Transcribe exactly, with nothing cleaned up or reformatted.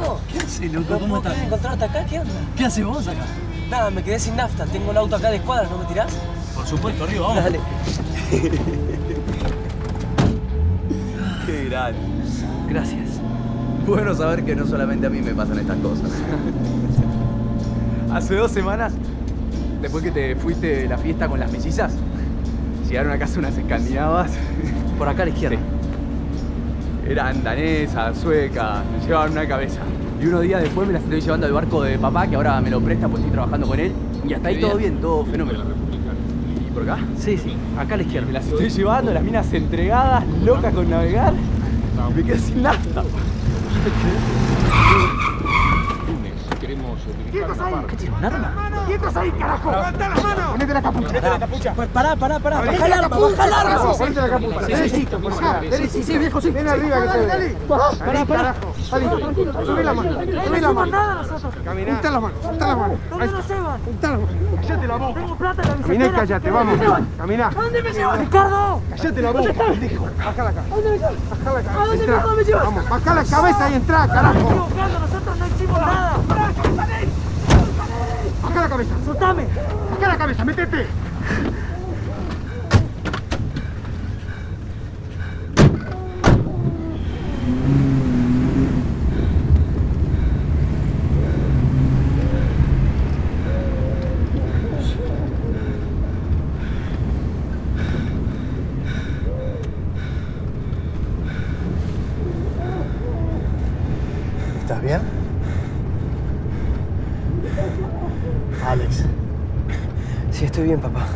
loco? ¿Qué haces, loco? ¿Cómo estás? ¿Me encontraste acá? ¿Qué onda? ¿Qué haces vos acá? Nada, me quedé sin nafta. Tengo el auto acá de escuadra, ¿no me tirás? Por supuesto, arriba, vamos. Dale. Qué grande. Gracias. Bueno saber que no solamente a mí me pasan estas cosas. Hace dos semanas, después que te fuiste de la fiesta con las mellizas, llegaron a casa unas escandinavas. Por acá a la izquierda. Sí. Eran danesas, suecas, me llevaban una cabeza. Y unos días después me las estoy llevando al barco de papá, que ahora me lo presta porque estoy trabajando con él. Y hasta ahí bien. Todo bien, todo fenómeno. ¿Y por acá? Sí, sí, acá a la izquierda. Me las estoy llevando, las minas entregadas, locas con navegar. Y me quedé sin nafta. ¡Quietos ahí! ¿Un arma? ¡Quietos ahí, carajo! ¡Levantá las manos! ¡Ponete la capucha! ¡Ponete la capucha! Pues pará, pará, pará. ¡Baja el arma! ¡Baja el arma! ¡Ponete la capucha! ¡Derecito, por acá! ¡Derecito! ¡Sí, viejo, sí! ¡Ven arriba que te ve! ¡Dale, pará, pará! ¡Dale! ¡Subí la mano! ¡Subí la mano! ¡Caminá! ¡Juntá las manos! ¡Juntá las manos! ¡No, no, Sebas! ¡Juntá las manos! ¡Cállate la boca! ¡Tengo plata en la camiseta! ¡Caminá y cállate! ¡Vamos! ¡Caminá! ¿A dónde me llevas, Ricardo? ¡Cállate la boca! ¡Bajá la cabeza! ¿A dónde me llevas? ¿A dónde me llevas? ¡Vamos! ¡Bajá la cabeza y entrá, carajo! ¡Nosotros no hicimos nada! ¡Saca la cabeza! ¡Soltame! ¡Saca la cabeza! ¡Métete! ¿Estás bien? Alex. Sí, estoy bien, papá.